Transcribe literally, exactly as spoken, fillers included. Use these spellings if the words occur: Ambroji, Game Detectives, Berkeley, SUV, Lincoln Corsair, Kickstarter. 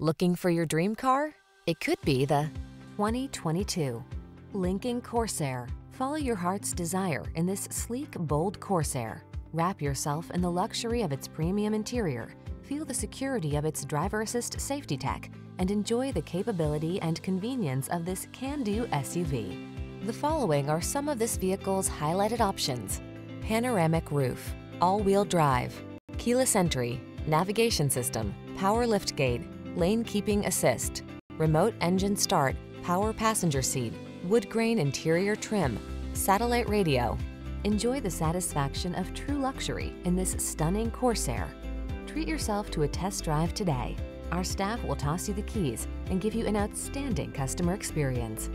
Looking for your dream car? It could be the twenty twenty-two Lincoln Corsair. Follow your heart's desire in this sleek, bold Corsair. Wrap yourself in the luxury of its premium interior, feel the security of its driver assist safety tech, and enjoy the capability and convenience of this can-do S U V. The following are some of this vehicle's highlighted options: panoramic roof, all-wheel drive, keyless entry, navigation system, power liftgate, lane keeping assist, remote engine start, power passenger seat, wood grain interior trim, satellite radio. Enjoy the satisfaction of true luxury in this stunning Corsair. Treat yourself to a test drive today. Our staff will toss you the keys and give you an outstanding customer experience.